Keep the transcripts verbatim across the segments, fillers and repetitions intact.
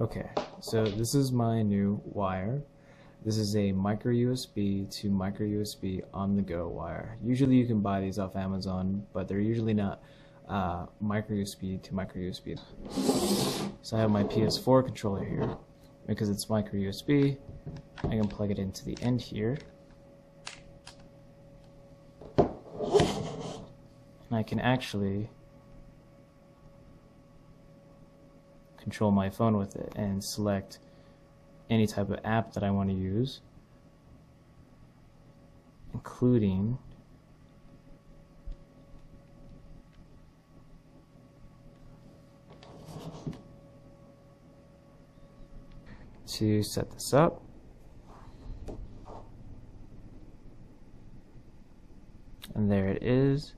Okay, so this is my new wire. This is a micro U S B to micro U S B on the go wire. Usually you can buy these off Amazon, but they're usually not uh, micro U S B to micro U S B. So I have my P S four controller here. Because it's micro U S B, I can plug it into the end here. And I can actually control my phone with it and select any type of app that I want to use, including to set this up. And there it is.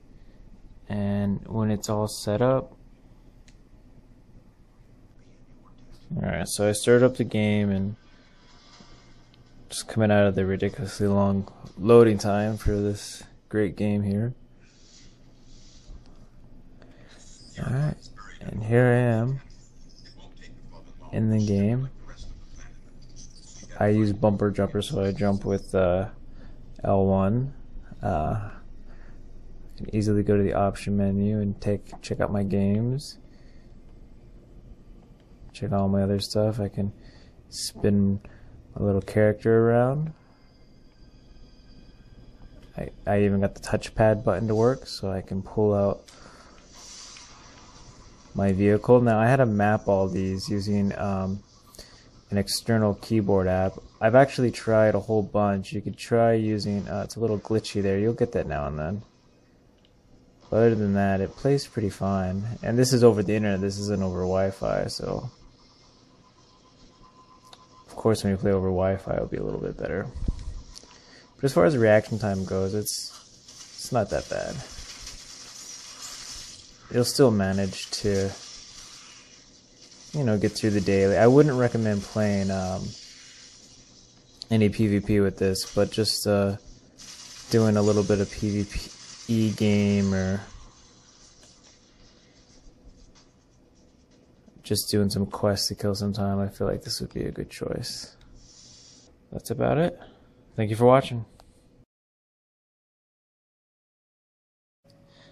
And when it's all set up, alright, so I started up the game, and just coming out of the ridiculously long loading time for this great game here. Alright, and here I am in the game. I use bumper jumper, so I jump with uh, L one. Uh, I can easily go to the option menu and take check out my games. Check all my other stuff. I can spin my little character around. I, I even got the touchpad button to work, so I can pull out my vehicle. Now I had to map all these using um, an external keyboard app. I've actually tried a whole bunch. You could try using, uh, it's a little glitchy there, you'll get that now and then. But other than that, it plays pretty fine. And this is over the internet, this isn't over Wi-Fi, so of course when you play over Wi-Fi it'll be a little bit better. But as far as reaction time goes, it's it's not that bad. You'll still manage to, you know, get through the daily. I wouldn't recommend playing um, any PvP with this, but just uh, doing a little bit of PvE game, or just doing some quests to kill some time, I feel like this would be a good choice. That's about it. Thank you for watching.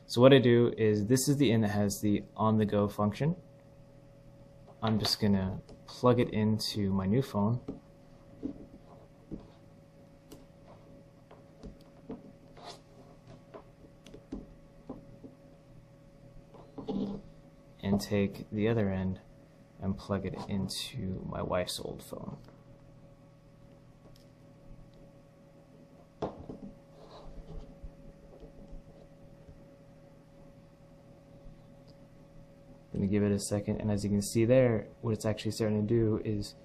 So what I do is, this is the end that has the on-the-go function. I'm just gonna plug it into my new phone. And take the other end and plug it into my wife's old phone. Gonna give it a second, and as you can see there, what it's actually starting to do is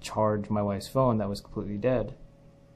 charge my wife's phone that was completely dead.